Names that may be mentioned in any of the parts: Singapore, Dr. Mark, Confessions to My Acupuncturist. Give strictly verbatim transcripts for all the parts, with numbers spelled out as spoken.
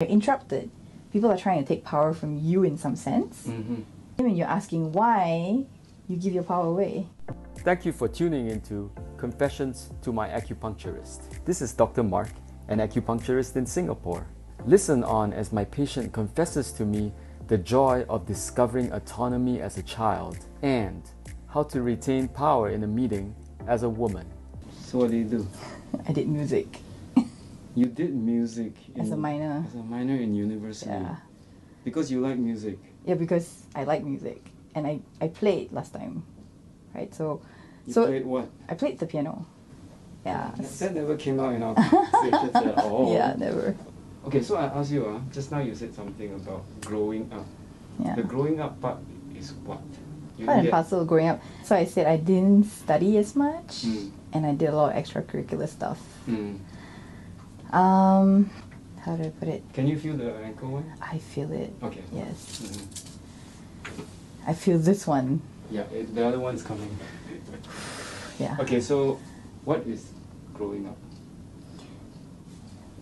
You're interrupted. People are trying to take power from you in some sense. Mm-hmm. When you're asking why, you give your power away. Thank you for tuning into Confessions to My Acupuncturist. This is Doctor Mark, an acupuncturist in Singapore. Listen on as my patient confesses to me the joy of discovering autonomy as a child and how to retain power in a meeting as a woman. So what do you do? I did music. You did music in, as a minor. As a minor in university. Yeah. Because you like music. Yeah, because I like music, and I I played last time, right? So, you so played what? I played the piano. Yeah. That, that never came out in our conversations at all. Yeah, never. Okay, so I asked you, uh, just now you said something about growing up. Yeah. The growing up part is what? You part and get... parcel of growing up. So I said I didn't study as much, mm. and I did a lot of extracurricular stuff. Mm. Um, how do I put it? Can you feel the ankle one? I feel it. Okay. Yes. Mm-hmm. I feel this one. Yeah, it, the other one's coming. Yeah. Okay, so what is growing up?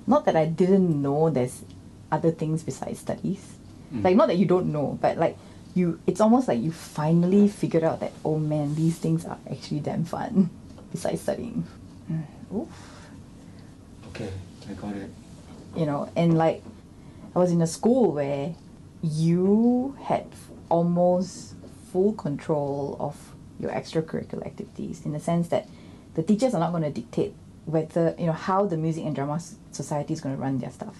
Not that I didn't know there's other things besides studies. Mm. Like, not that you don't know, but like you, it's almost like you finally figured out that, oh man, these things are actually damn fun besides studying. Mm. Oof. Okay. I got it. You know, and like, I was in a school where you had almost full control of your extracurricular activities, in the sense that the teachers are not going to dictate whether, you know, how the music and drama society is going to run their stuff.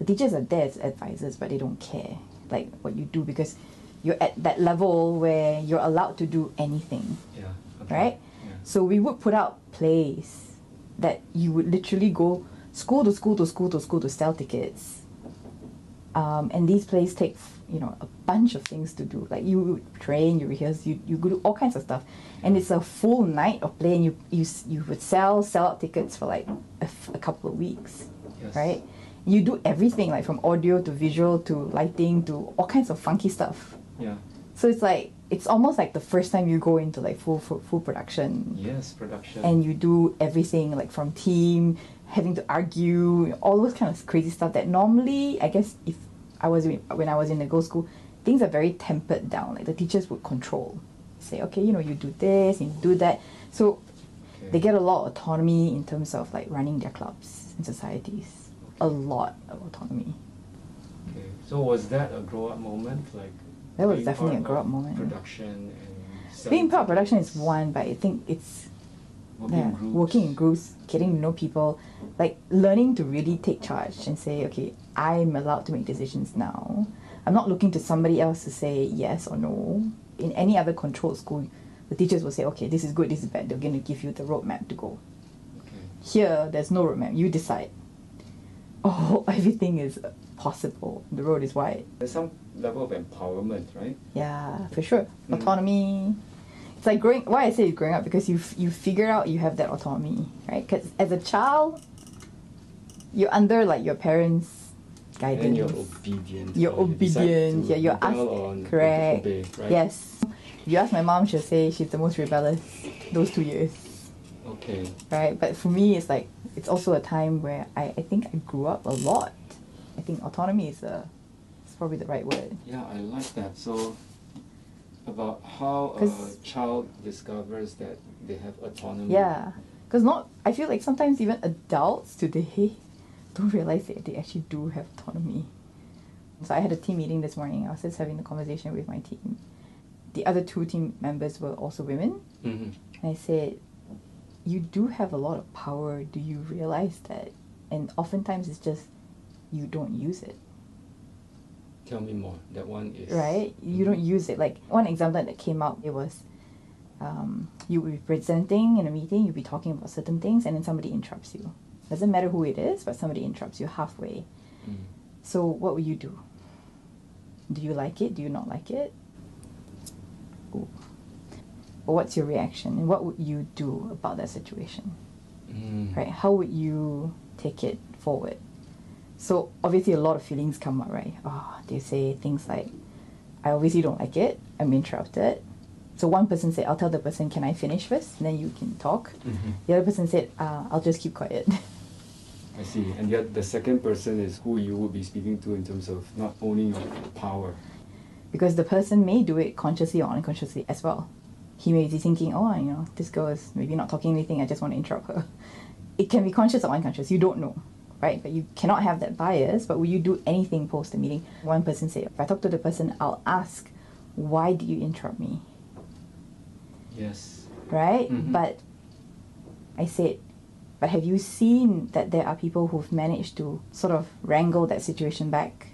The teachers are there as advisors, but they don't care, like, what you do, because you're at that level where you're allowed to do anything. Yeah. Okay. Right? Yeah. So we would put out plays that you would literally go school to school to school to school to sell tickets, um, and these plays take, you know, a bunch of things to do. Like, you train, you rehearse, you you do all kinds of stuff, and it's a full night of play. And you you you would sell sell out tickets for like a, a couple of weeks, yes. Right? You do everything, like from audio to visual to lighting to all kinds of funky stuff. Yeah. So it's like it's almost like the first time you go into like full full, full production. Yes, production. And you do everything, like from team, having to argue, all those kind of crazy stuff that normally, I guess, if I was in, when I was in the girls' school, things are very tempered down. Like, the teachers would control, say, okay, you know, you do this and you do that. So okay. They get a lot of autonomy in terms of like running their clubs and societies. Okay. A lot of autonomy. Okay, so was that a grow-up moment? Like, that was definitely a grow-up moment. Production and being part of production is one, but I think it's. Working, yeah, in working in groups, getting to know people, like learning to really take charge and say, okay, I'm allowed to make decisions now. I'm not looking to somebody else to say yes or no. In any other controlled school, the teachers will say, okay, this is good, this is bad. They're going to give you the roadmap to go. Okay. Here, there's no roadmap. You decide. Oh, everything is possible. The road is wide. There's some level of empowerment, right? Yeah, for sure. Mm. Autonomy. It's like growing. Why I say growing up, because you you figure out you have that autonomy, right? Because as a child, you're under like your parents' guidance. And you're obedient. You're obedient. Yeah, you're asking. Correct. Obey, right? Yes. If you ask my mom, she'll say she's the most rebellious those two years. Okay. Right, but for me, it's like it's also a time where I I think I grew up a lot. I think autonomy is a, it's probably the right word. Yeah, I like that. So. About how a child discovers that they have autonomy. Yeah, because not. I feel like sometimes even adults today don't realize that they actually do have autonomy. So I had a team meeting this morning. I was just having a conversation with my team. The other two team members were also women. Mm-hmm. And I said, you do have a lot of power. Do you realize that? And oftentimes it's just you don't use it. Tell me more. That one is... Right? You don't use it. Like, one example that came out, it was um, you would be presenting in a meeting, you'd be talking about certain things, and then somebody interrupts you. Doesn't matter who it is, but somebody interrupts you halfway. Mm. So what will you do? Do you like it? Do you not like it? Ooh. Well, what's your reaction? And what would you do about that situation? Mm. Right? How would you take it forward? So obviously a lot of feelings come up, right? Oh, they say things like, I obviously don't like it, I'm interrupted. So one person said, I'll tell the person, can I finish first? And then you can talk. Mm-hmm. The other person said, uh, I'll just keep quiet. I see. And yet the second person is who you would be speaking to in terms of not owning your power. Because the person may do it consciously or unconsciously as well. He may be thinking, oh, you know, this girl is maybe not talking anything, I just want to interrupt her. It can be conscious or unconscious, you don't know, right? But you cannot have that bias. But will you do anything post the meeting? One person said, if I talk to the person, I'll ask, why did you interrupt me? Yes. Right? Mm-hmm. But I said, but have you seen that there are people who've managed to sort of wrangle that situation back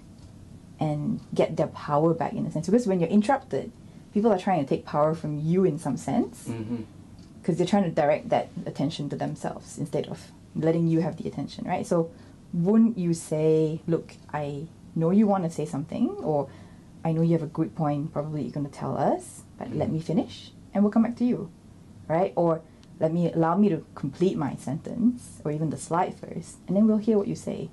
and get their power back in a sense? Because when you're interrupted, people are trying to take power from you in some sense, because mm-hmm. they're trying to direct that attention to themselves instead of letting you have the attention, right? So wouldn't you say, look, I know you want to say something, or I know you have a good point, probably you're going to tell us, but mm-hmm. let me finish and we'll come back to you, right? Or let me allow me to complete my sentence or even the slide first, and then we'll hear what you say,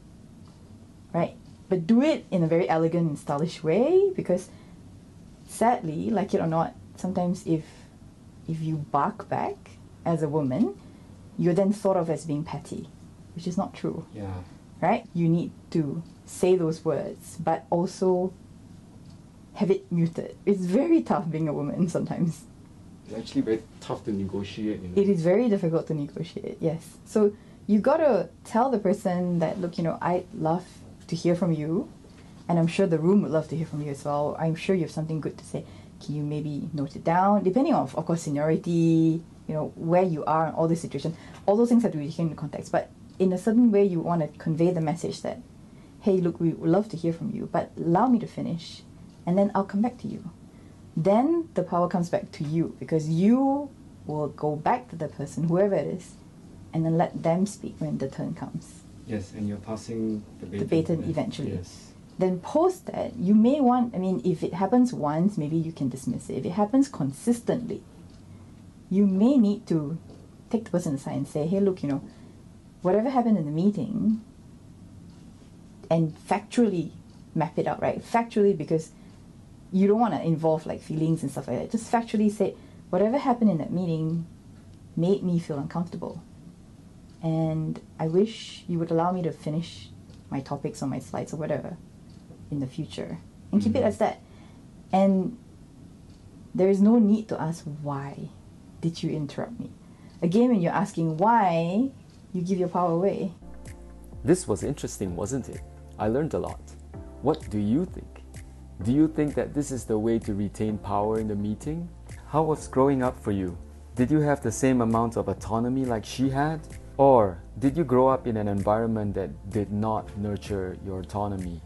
right? But do it in a very elegant and stylish way, because sadly, like it or not, sometimes if if you bark back as a woman, you're then thought of as being petty, which is not true. Yeah. Right? You need to say those words, but also have it muted. It's very tough being a woman sometimes. It's actually very tough to negotiate, you know? It is very difficult to negotiate, yes. So you got to tell the person that, look, you know, I'd love to hear from you, and I'm sure the room would love to hear from you as well. I'm sure you have something good to say. Can you maybe note it down? Depending on, of course, seniority, you know, where you are and all this situation. All those things have to be taken into context. But in a certain way, you want to convey the message that, hey, look, we would love to hear from you, but allow me to finish, and then I'll come back to you. Then the power comes back to you, because you will go back to the person, whoever it is, and then let them speak when the turn comes. Yes, and you're passing the baton, the baton eventually. Yes. Then post that, you may want, I mean, if it happens once, maybe you can dismiss it. If it happens consistently, you may need to take the person aside and say, hey, look, you know, whatever happened in the meeting, and factually map it out, right? Factually, because you don't want to involve like feelings and stuff like that. Just factually say, whatever happened in that meeting made me feel uncomfortable, and I wish you would allow me to finish my topics or my slides or whatever in the future. And keep it as that. And there is no need to ask, why did you interrupt me? Again, when you're asking why, you give your power away. This was interesting, wasn't it? I learned a lot. What do you think? Do you think that this is the way to retain power in the meeting? How was growing up for you? Did you have the same amount of autonomy like she had? Or did you grow up in an environment that did not nurture your autonomy?